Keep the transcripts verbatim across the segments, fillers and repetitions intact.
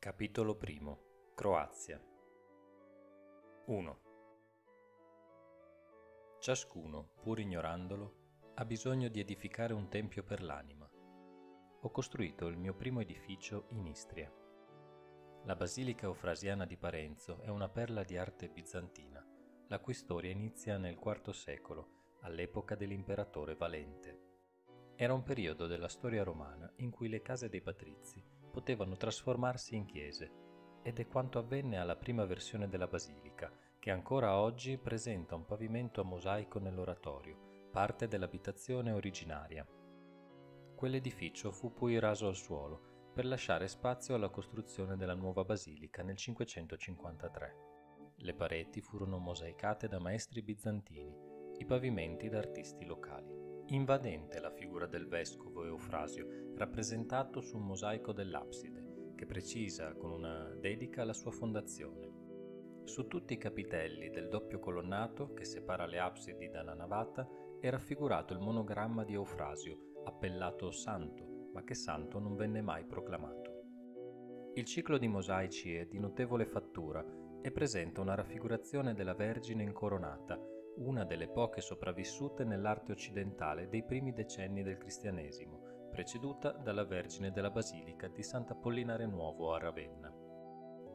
Capitolo primo. Croazia. uno. Ciascuno, pur ignorandolo, ha bisogno di edificare un tempio per l'anima. Ho costruito il mio primo edificio in Istria. La Basilica Eufrasiana di Parenzo è una perla di arte bizantina, la cui storia inizia nel quarto secolo, all'epoca dell'imperatore Valente. Era un periodo della storia romana in cui le case dei patrizi potevano trasformarsi in chiese, ed è quanto avvenne alla prima versione della basilica, che ancora oggi presenta un pavimento a mosaico nell'oratorio, parte dell'abitazione originaria. Quell'edificio fu poi raso al suolo per lasciare spazio alla costruzione della nuova basilica nel cinquecentocinquantatré. Le pareti furono mosaicate da maestri bizantini, i pavimenti da artisti locali. Invadente la figura del vescovo Eufrasio, rappresentato su un mosaico dell'abside, che precisa con una dedica la sua fondazione. Su tutti i capitelli del doppio colonnato che separa le absidi dalla navata è raffigurato il monogramma di Eufrasio, appellato santo, ma che santo non venne mai proclamato. Il ciclo di mosaici è di notevole fattura e presenta una raffigurazione della Vergine incoronata, una delle poche sopravvissute nell'arte occidentale dei primi decenni del cristianesimo, preceduta dalla Vergine della Basilica di Sant'Apollinare Nuovo a Ravenna.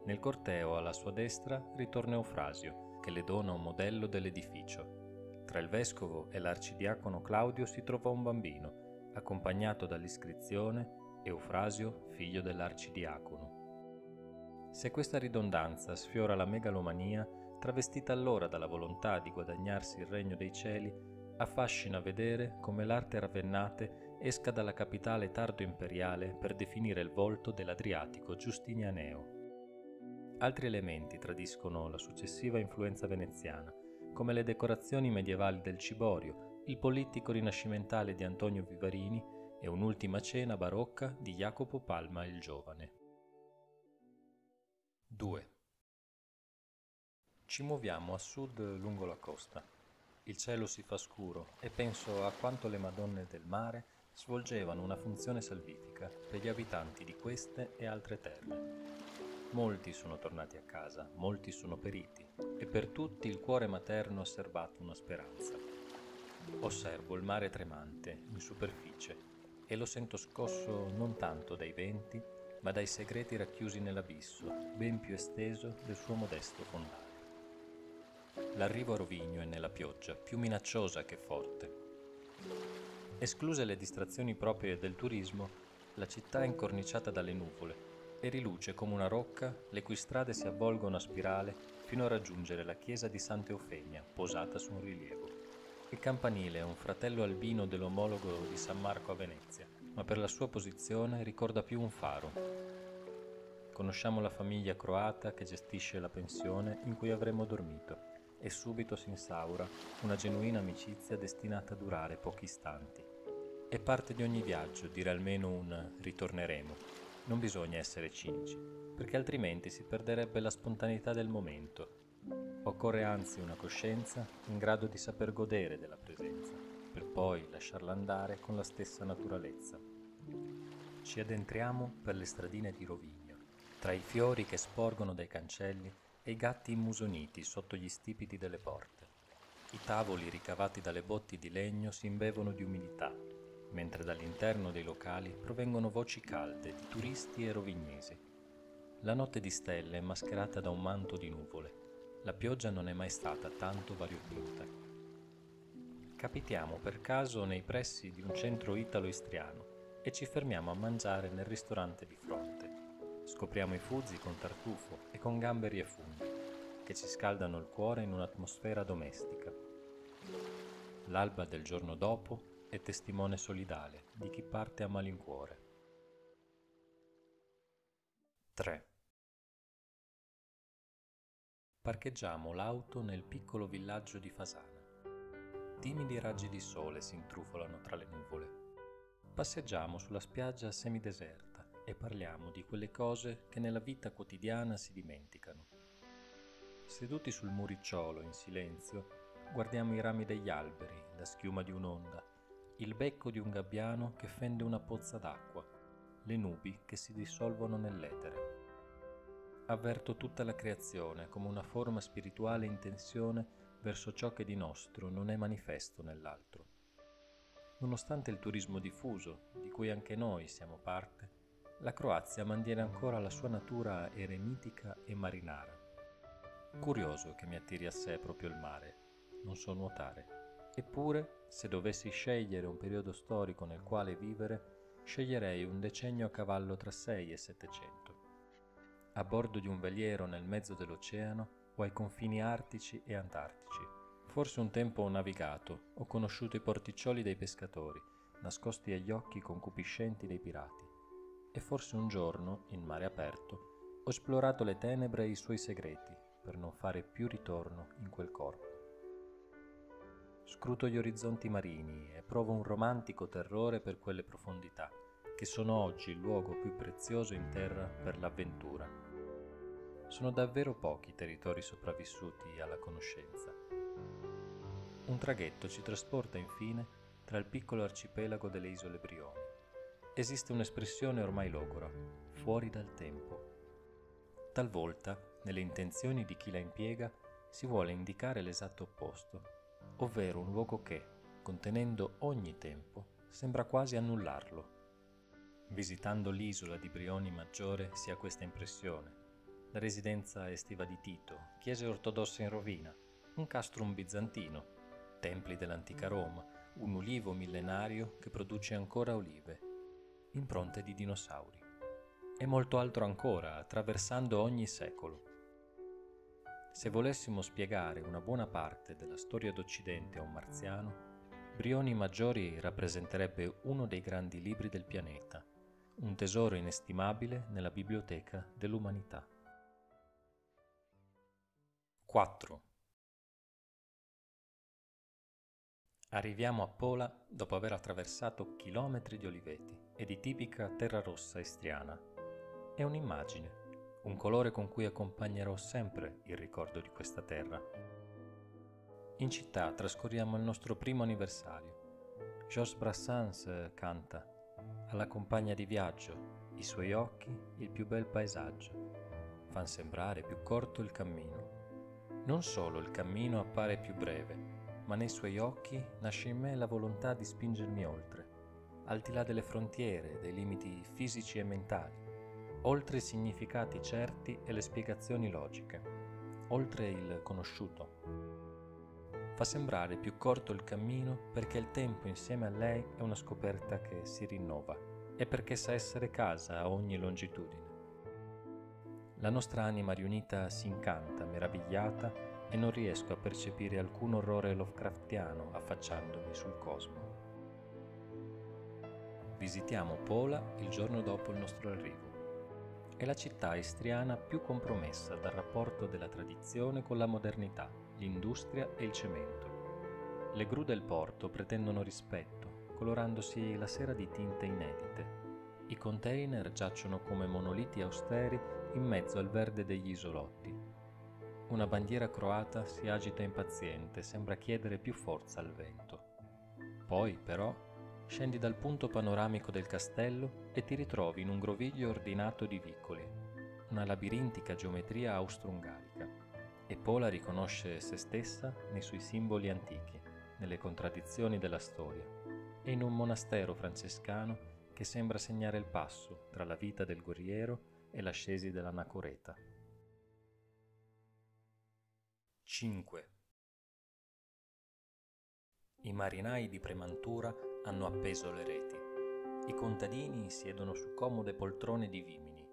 Nel corteo alla sua destra ritorna Eufrasio, che le dona un modello dell'edificio. Tra il vescovo e l'arcidiacono Claudio si trovò un bambino, accompagnato dall'iscrizione Eufrasio, figlio dell'arcidiacono. Se questa ridondanza sfiora la megalomania, travestita allora dalla volontà di guadagnarsi il regno dei cieli, affascina vedere come l'arte ravennate esca dalla capitale tardo-imperiale per definire il volto dell'Adriatico giustinianeo. Altri elementi tradiscono la successiva influenza veneziana, come le decorazioni medievali del Ciborio, il Polittico rinascimentale di Antonio Vivarini e un'ultima cena barocca di Jacopo Palma il Giovane. due. Ci muoviamo a sud lungo la costa. Il cielo si fa scuro e penso a quanto le Madonne del mare svolgevano una funzione salvifica per gli abitanti di queste e altre terre. Molti sono tornati a casa, molti sono periti e per tutti il cuore materno ha serbato una speranza. Osservo il mare tremante in superficie e lo sento scosso non tanto dai venti ma dai segreti racchiusi nell'abisso, ben più esteso del suo modesto fondale. L'arrivo a Rovigno è nella pioggia, più minacciosa che forte. Escluse le distrazioni proprie del turismo, la città è incorniciata dalle nuvole e riluce come una rocca le cui strade si avvolgono a spirale fino a raggiungere la chiesa di Sant'Eufemia, posata su un rilievo. Il campanile è un fratello albino dell'omologo di San Marco a Venezia, ma per la sua posizione ricorda più un faro. Conosciamo la famiglia croata che gestisce la pensione in cui avremmo dormito e subito si instaura una genuina amicizia destinata a durare pochi istanti. È parte di ogni viaggio dire almeno un ritorneremo. Non bisogna essere cinici, perché altrimenti si perderebbe la spontaneità del momento. Occorre anzi una coscienza in grado di saper godere della presenza, per poi lasciarla andare con la stessa naturalezza. Ci addentriamo per le stradine di Rovigno, tra i fiori che sporgono dai cancelli e i gatti immusoniti sotto gli stipiti delle porte. I tavoli ricavati dalle botti di legno si imbevono di umidità, mentre dall'interno dei locali provengono voci calde di turisti e rovignesi. La notte di stelle è mascherata da un manto di nuvole. La pioggia non è mai stata tanto variopinta. Capitiamo per caso nei pressi di un centro italo-istriano e ci fermiamo a mangiare nel ristorante di fronte. Scopriamo i fuzi con tartufo e con gamberi e funghi, che ci scaldano il cuore in un'atmosfera domestica. L'alba del giorno dopo è testimone solidale di chi parte a malincuore. tre. Parcheggiamo l'auto nel piccolo villaggio di Fasana. Timidi raggi di sole si intrufolano tra le nuvole. Passeggiamo sulla spiaggia semideserta e parliamo di quelle cose che nella vita quotidiana si dimenticano. Seduti sul muricciolo in silenzio, guardiamo i rami degli alberi, la schiuma di un'onda, il becco di un gabbiano che fende una pozza d'acqua, le nubi che si dissolvono nell'etere. avverto tutta la creazione come una forma spirituale in tensione verso ciò che di nostro non è manifesto nell'altro. Nonostante il turismo diffuso, di cui anche noi siamo parte, la Croazia mantiene ancora la sua natura eremitica e marinara. Curioso che mi attiri a sé proprio il mare, non so nuotare. Eppure, se dovessi scegliere un periodo storico nel quale vivere, sceglierei un decennio a cavallo tra seicento e settecento. A bordo di un veliero nel mezzo dell'oceano o ai confini artici e antartici. Forse un tempo ho navigato, ho conosciuto i porticcioli dei pescatori, nascosti agli occhi concupiscenti dei pirati. E forse un giorno, in mare aperto, ho esplorato le tenebre e i suoi segreti, per non fare più ritorno in quel corpo. Scruto gli orizzonti marini e provo un romantico terrore per quelle profondità, che sono oggi il luogo più prezioso in terra per l'avventura. Sono davvero pochi i territori sopravvissuti alla conoscenza. Un traghetto ci trasporta infine tra il piccolo arcipelago delle isole Brioni. Esiste un'espressione ormai logora, fuori dal tempo. Talvolta, nelle intenzioni di chi la impiega, si vuole indicare l'esatto opposto, ovvero un luogo che, contenendo ogni tempo, sembra quasi annullarlo. Visitando l'isola di Brioni Maggiore si ha questa impressione. La residenza estiva di Tito, chiese ortodosse in rovina, un castrum bizantino, templi dell'antica Roma, un ulivo millenario che produce ancora olive, impronte di dinosauri. E molto altro ancora, attraversando ogni secolo. Se volessimo spiegare una buona parte della storia d'Occidente a un marziano, Brioni Maggiori rappresenterebbe uno dei grandi libri del pianeta, un tesoro inestimabile nella biblioteca dell'umanità. quattro. Arriviamo a Pola dopo aver attraversato chilometri di oliveti e di tipica terra rossa istriana. È un'immagine. Un colore con cui accompagnerò sempre il ricordo di questa terra. In città trascorriamo il nostro primo anniversario. Georges Brassens canta alla compagna di viaggio, i suoi occhi il più bel paesaggio, fan sembrare più corto il cammino. Non solo il cammino appare più breve, ma nei suoi occhi nasce in me la volontà di spingermi oltre, al di là delle frontiere, dei limiti fisici e mentali, oltre i significati certi e le spiegazioni logiche, oltre il conosciuto. Fa sembrare più corto il cammino perché il tempo insieme a lei è una scoperta che si rinnova e perché sa essere casa a ogni longitudine. La nostra anima riunita si incanta, meravigliata, e non riesco a percepire alcun orrore lovecraftiano affacciandomi sul cosmo. Visitiamo Pola il giorno dopo il nostro arrivo. È la città istriana più compromessa dal rapporto della tradizione con la modernità, l'industria e il cemento. Le gru del porto pretendono rispetto, colorandosi la sera di tinte inedite. I container giacciono come monoliti austeri in mezzo al verde degli isolotti. Una bandiera croata si agita impaziente, sembra chiedere più forza al vento. Poi, però, scendi dal punto panoramico del castello e ti ritrovi in un groviglio ordinato di vicoli, una labirintica geometria austro-ungarica, e Pola riconosce se stessa nei suoi simboli antichi, nelle contraddizioni della storia, e in un monastero francescano che sembra segnare il passo tra la vita del guerriero e l'ascesi dell'anacoreta. cinque. I marinai di Premantura hanno appeso le reti. I contadini siedono su comode poltrone di vimini.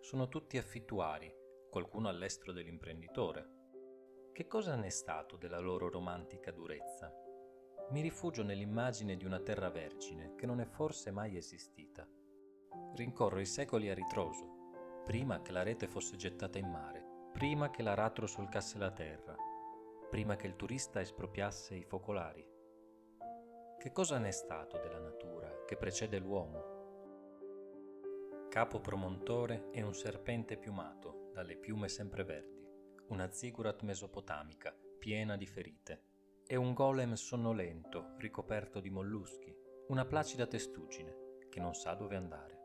Sono tutti affittuari, qualcuno all'estro dell'imprenditore. Che cosa ne è stato della loro romantica durezza? Mi rifugio nell'immagine di una terra vergine che non è forse mai esistita. Rincorro i secoli a ritroso, prima che la rete fosse gettata in mare, prima che l'aratro solcasse la terra, prima che il turista espropriasse i focolari. Che cosa ne è stato della natura che precede l'uomo? Capo promontore è un serpente piumato, dalle piume sempreverdi, una zigurat mesopotamica, piena di ferite. È un golem sonnolento, ricoperto di molluschi, una placida testuggine, che non sa dove andare.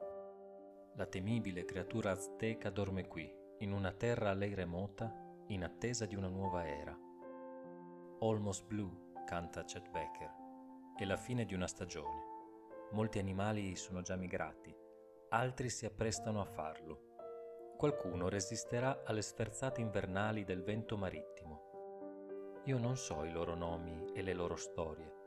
La temibile creatura azteca dorme qui, in una terra a lei remota, in attesa di una nuova era. Almost Blue, canta Chet Becker, è la fine di una stagione. Molti animali sono già migrati, altri si apprestano a farlo. Qualcuno resisterà alle sferzate invernali del vento marittimo. Io non so i loro nomi e le loro storie,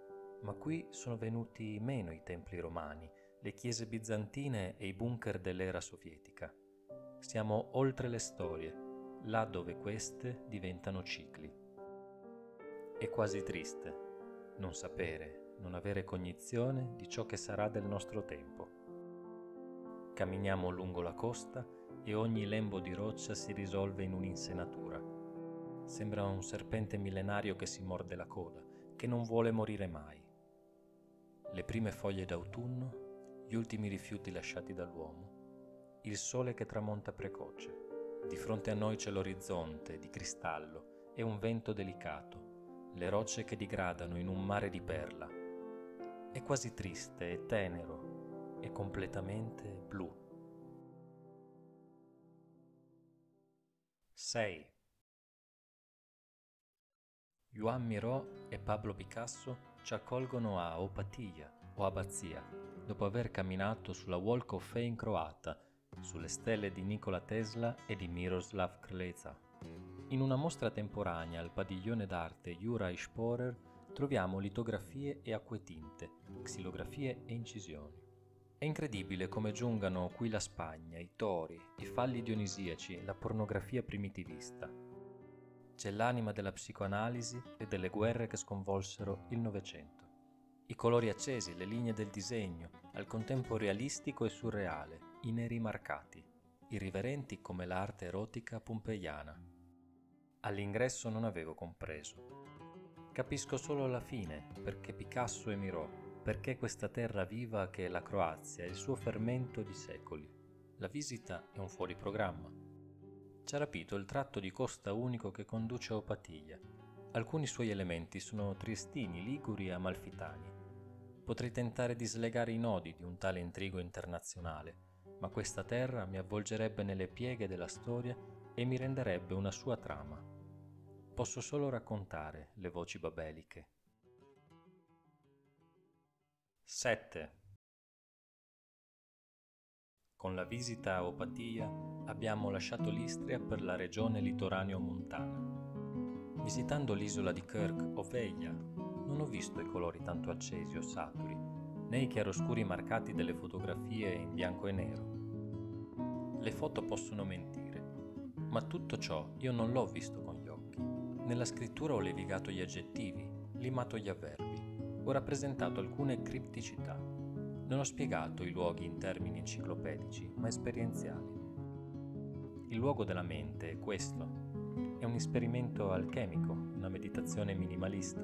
ma qui sono venuti meno i templi romani, le chiese bizantine e i bunker dell'era sovietica. Siamo oltre le storie, là dove queste diventano cicli. È quasi triste non sapere, non avere cognizione di ciò che sarà del nostro tempo. Camminiamo lungo la costa e ogni lembo di roccia si risolve in un'insenatura. Sembra un serpente millenario che si morde la coda, che non vuole morire mai. Le prime foglie d'autunno, gli ultimi rifiuti lasciati dall'uomo, il sole che tramonta precoce. Di fronte a noi c'è l'orizzonte di cristallo e un vento delicato, le rocce che digradano in un mare di perla. È quasi triste e tenero e completamente blu. sei. Joan Miró e Pablo Picasso ci accolgono a Opatija o Abazia, dopo aver camminato sulla Walk of Fame croata, sulle stelle di Nikola Tesla e di Miroslav Krleca. In una mostra temporanea al padiglione d'arte Juraj Sporer troviamo litografie e acquetinte, xilografie e incisioni. È incredibile come giungano qui la Spagna, i tori, i falli dionisiaci, la pornografia primitivista. C'è l'anima della psicoanalisi e delle guerre che sconvolsero il Novecento. I colori accesi, le linee del disegno, al contempo realistico e surreale, i neri marcati, irriverenti come l'arte erotica pompeiana. All'ingresso non avevo compreso. Capisco solo alla fine perché Picasso e Miró, perché questa terra viva che è la Croazia e il suo fermento di secoli. La visita è un fuoriprogramma. Ci ha rapito il tratto di costa unico che conduce a Opatija. Alcuni suoi elementi sono triestini, liguri e amalfitani. Potrei tentare di slegare i nodi di un tale intrigo internazionale, ma questa terra mi avvolgerebbe nelle pieghe della storia e mi renderebbe una sua trama. Posso solo raccontare le voci babeliche. sette. Con la visita a Opatija abbiamo lasciato l'Istria per la regione litoraneo-montana. Visitando l'isola di Krk o Veglia, non ho visto i colori tanto accesi o saturi, né i chiaroscuri marcati delle fotografie in bianco e nero. Le foto possono mentire, ma tutto ciò io non l'ho visto con gli occhi. Nella scrittura ho levigato gli aggettivi, limato gli avverbi, ho rappresentato alcune cripticità. Non ho spiegato i luoghi in termini enciclopedici, ma esperienziali. Il luogo della mente è questo. È un esperimento alchemico, una meditazione minimalista.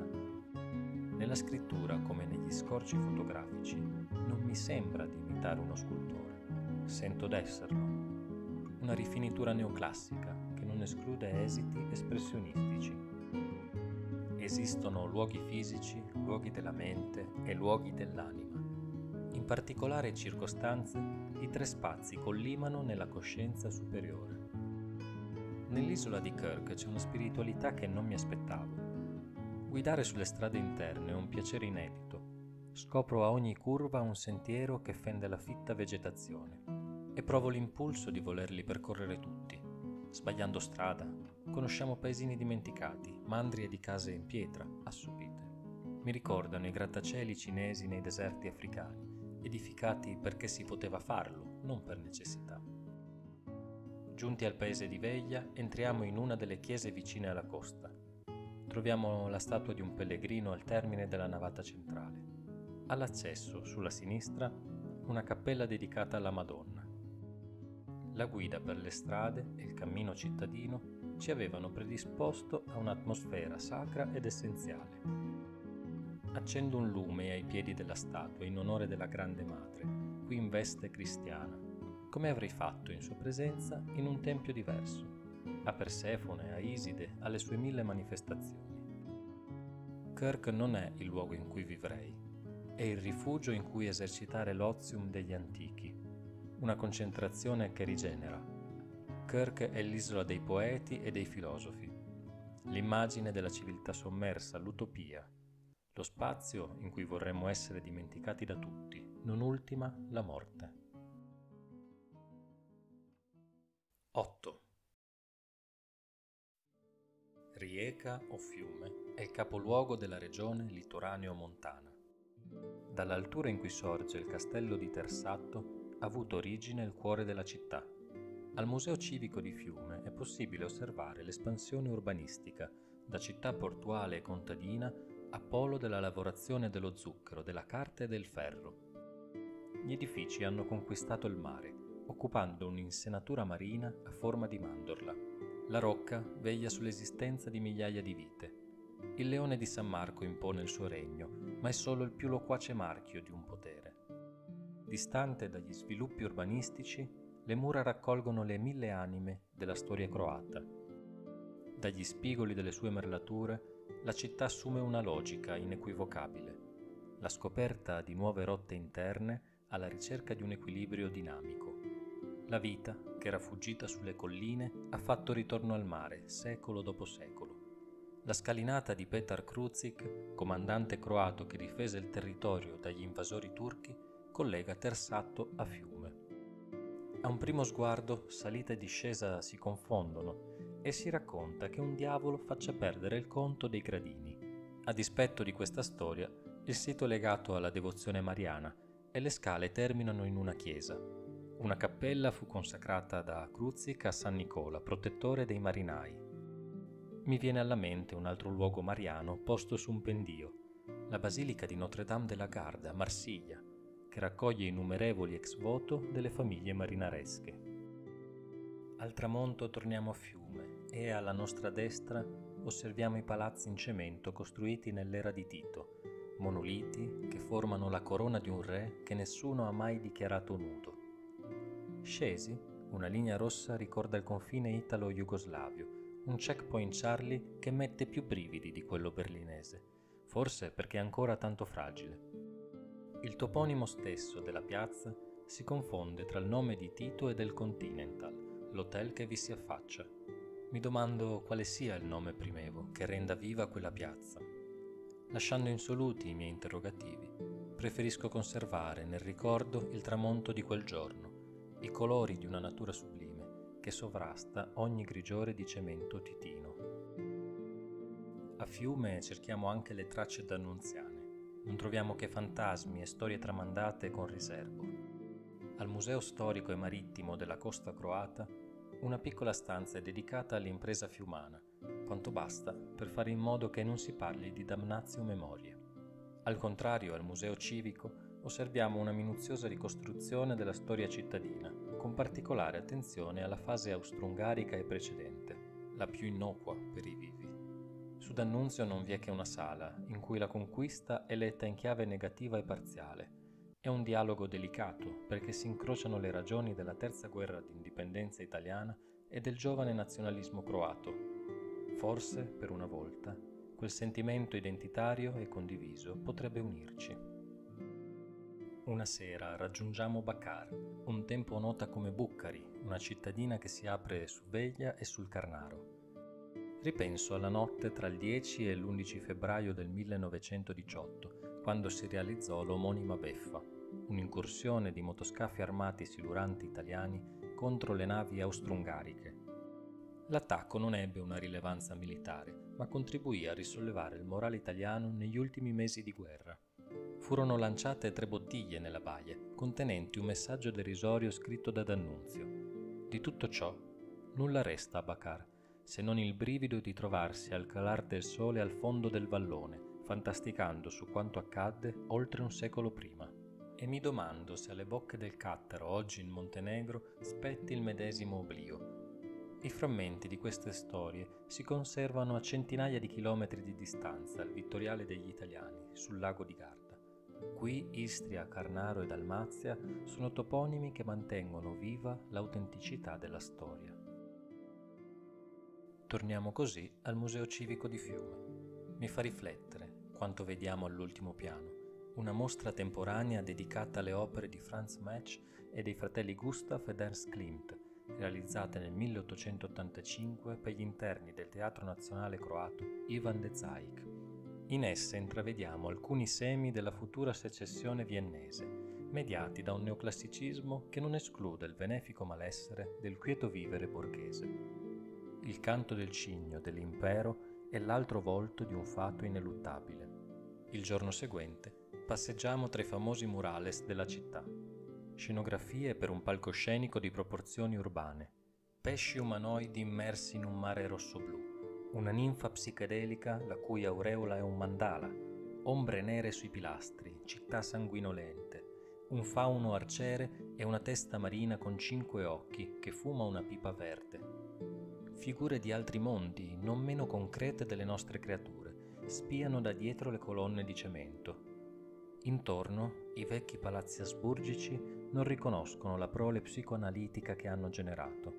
Nella scrittura, come negli scorci fotografici, non mi sembra di imitare uno scultore. Sento d'esserlo. Una rifinitura neoclassica che non esclude esiti espressionistici. Esistono luoghi fisici, luoghi della mente e luoghi dell'anima. In particolari circostanze, i tre spazi collimano nella coscienza superiore. Nell'isola di Krk c'è una spiritualità che non mi aspettavo. Guidare sulle strade interne è un piacere inedito. Scopro a ogni curva un sentiero che fende la fitta vegetazione e provo l'impulso di volerli percorrere tutti. Sbagliando strada, conosciamo paesini dimenticati, mandrie di case in pietra, assopite. Mi ricordano i grattacieli cinesi nei deserti africani, edificati perché si poteva farlo, non per necessità. Giunti al paese di Veglia, entriamo in una delle chiese vicine alla costa. Troviamo la statua di un pellegrino al termine della navata centrale. All'accesso, sulla sinistra, una cappella dedicata alla Madonna. La guida per le strade e il cammino cittadino ci avevano predisposto a un'atmosfera sacra ed essenziale. Accendo un lume ai piedi della statua in onore della Grande Madre, qui in veste cristiana, come avrei fatto in sua presenza in un tempio diverso, a Persefone, a Iside, alle sue mille manifestazioni. Krk non è il luogo in cui vivrei, è il rifugio in cui esercitare l'ozium degli antichi, una concentrazione che rigenera. Krk è l'isola dei poeti e dei filosofi, l'immagine della civiltà sommersa, l'utopia, lo spazio in cui vorremmo essere dimenticati da tutti, non ultima la morte. otto. Rijeka o Fiume è il capoluogo della regione litoraneo-montana. Dall'altura in cui sorge il castello di Tersatto ha avuto origine il cuore della città. Al Museo Civico di Fiume è possibile osservare l'espansione urbanistica da città portuale e contadina a polo della lavorazione dello zucchero, della carta e del ferro. Gli edifici hanno conquistato il mare, occupando un'insenatura marina a forma di mandorla. La rocca veglia sull'esistenza di migliaia di vite. Il leone di San Marco impone il suo regno, ma è solo il più loquace marchio di un potere. Distante dagli sviluppi urbanistici, le mura raccolgono le mille anime della storia croata. Dagli spigoli delle sue merlature, la città assume una logica inequivocabile. La scoperta di nuove rotte interne alla ricerca di un equilibrio dinamico. La vita, che era fuggita sulle colline, ha fatto ritorno al mare, secolo dopo secolo. La scalinata di Petar Krucic, comandante croato che difese il territorio dagli invasori turchi, collega Tersatto a Fiume. A un primo sguardo, salita e discesa si confondono e si racconta che un diavolo faccia perdere il conto dei gradini. A dispetto di questa storia, il sito è legato alla devozione mariana e le scale terminano in una chiesa. Una cappella fu consacrata da Krucic a San Nicola, protettore dei marinai. Mi viene alla mente un altro luogo mariano posto su un pendio, la Basilica di Notre-Dame della Garde a Marsiglia, che raccoglie innumerevoli ex voto delle famiglie marinaresche. Al tramonto torniamo a Fiume e alla nostra destra osserviamo i palazzi in cemento costruiti nell'era di Tito, monoliti che formano la corona di un re che nessuno ha mai dichiarato nudo. Scesi, una linea rossa ricorda il confine italo-jugoslavio, un checkpoint Charlie che mette più brividi di quello berlinese, forse perché è ancora tanto fragile. Il toponimo stesso della piazza si confonde tra il nome di Tito e del Continental, l'hotel che vi si affaccia. Mi domando quale sia il nome primevo che renda viva quella piazza. Lasciando insoluti i miei interrogativi, preferisco conservare nel ricordo il tramonto di quel giorno, i colori di una natura sublime che sovrasta ogni grigiore di cemento titino. A Fiume cerchiamo anche le tracce d'annunziane, non troviamo che fantasmi e storie tramandate con riservo. Al Museo Storico e Marittimo della Costa Croata, una piccola stanza è dedicata all'impresa fiumana, quanto basta per fare in modo che non si parli di damnatio memorie. Al contrario, al Museo Civico osserviamo una minuziosa ricostruzione della storia cittadina, con particolare attenzione alla fase austro-ungarica e precedente, la più innocua per i vivi. Su D'Annunzio non vi è che una sala in cui la conquista è letta in chiave negativa e parziale. È un dialogo delicato perché si incrociano le ragioni della terza guerra d'indipendenza italiana e del giovane nazionalismo croato. Forse, per una volta, quel sentimento identitario e condiviso potrebbe unirci. Una sera raggiungiamo Bakar, un tempo nota come Buccari, una cittadina che si apre su Veglia e sul Carnaro. Ripenso alla notte tra il dieci e l'undici febbraio del millenovecentodiciotto, quando si realizzò l'omonima beffa, un'incursione di motoscafi armati siluranti italiani contro le navi austro-ungariche. L'attacco non ebbe una rilevanza militare, ma contribuì a risollevare il morale italiano negli ultimi mesi di guerra. Furono lanciate tre bottiglie nella baia, contenenti un messaggio derisorio scritto da D'Annunzio. Di tutto ciò, nulla resta a Bakar, se non il brivido di trovarsi al calar del sole al fondo del vallone, fantasticando su quanto accadde oltre un secolo prima. E mi domando se alle bocche del Cattaro, oggi in Montenegro, spetti il medesimo oblio. I frammenti di queste storie si conservano a centinaia di chilometri di distanza al Vittoriale degli Italiani, sul lago di Garda. Qui Istria, Carnaro e Dalmazia sono toponimi che mantengono viva l'autenticità della storia. Torniamo così al Museo Civico di Fiume. Mi fa riflettere quanto vediamo all'ultimo piano, una mostra temporanea dedicata alle opere di Franz Metsch e dei fratelli Gustav ed Ernst Klimt, realizzate nel milleottocentottantacinque per gli interni del Teatro Nazionale Croato Ivan Decajc. In esse intravediamo alcuni semi della futura secessione viennese, mediati da un neoclassicismo che non esclude il benefico malessere del quieto vivere borghese. Il canto del cigno dell'impero è l'altro volto di un fato ineluttabile. Il giorno seguente passeggiamo tra i famosi murales della città. Scenografie per un palcoscenico di proporzioni urbane, pesci umanoidi immersi in un mare rosso-blu, una ninfa psichedelica la cui aureola è un mandala, ombre nere sui pilastri, città sanguinolente, un fauno arciere e una testa marina con cinque occhi che fuma una pipa verde. Figure di altri mondi, non meno concrete delle nostre creature, spiano da dietro le colonne di cemento. Intorno, i vecchi palazzi asburgici non riconoscono la prole psicoanalitica che hanno generato.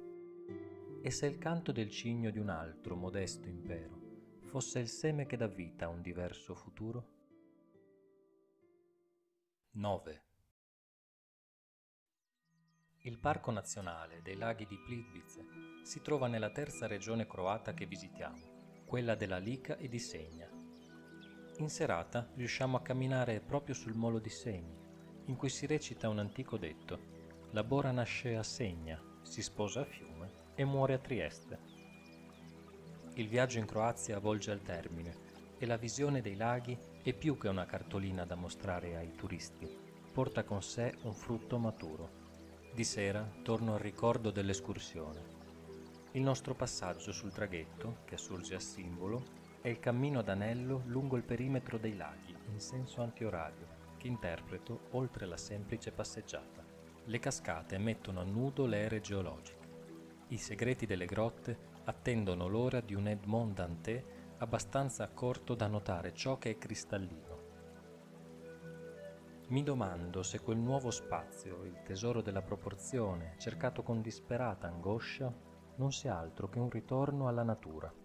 E se il canto del cigno di un altro, modesto impero, fosse il seme che dà vita a un diverso futuro? nove. Il Parco Nazionale dei Laghi di Plitvice si trova nella terza regione croata che visitiamo, quella della Lika e di Segna. In serata riusciamo a camminare proprio sul molo di Segni, in cui si recita un antico detto: la bora nasce a Segna, si sposa a Fiume e muore a Trieste. Il viaggio in Croazia volge al termine e la visione dei laghi è più che una cartolina da mostrare ai turisti, porta con sé un frutto maturo. Di sera torno al ricordo dell'escursione. Il nostro passaggio sul traghetto, che assurge a simbolo, è il cammino ad anello lungo il perimetro dei laghi, in senso antiorario, che interpreto oltre la semplice passeggiata. Le cascate mettono a nudo le ere geologiche. I segreti delle grotte attendono l'ora di un Edmond Dantès abbastanza accorto da notare ciò che è cristallino. Mi domando se quel nuovo spazio, il tesoro della proporzione, cercato con disperata angoscia, non sia altro che un ritorno alla natura.